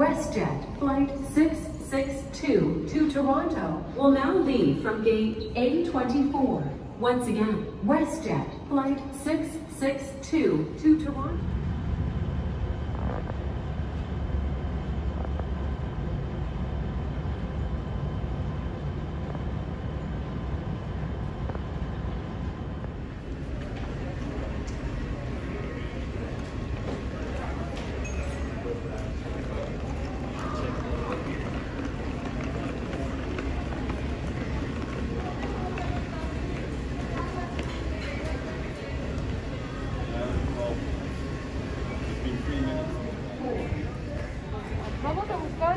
WestJet Flight 662 to Toronto will now leave from gate A24. Once again, WestJet Flight 662 to Toronto. Vamos a buscar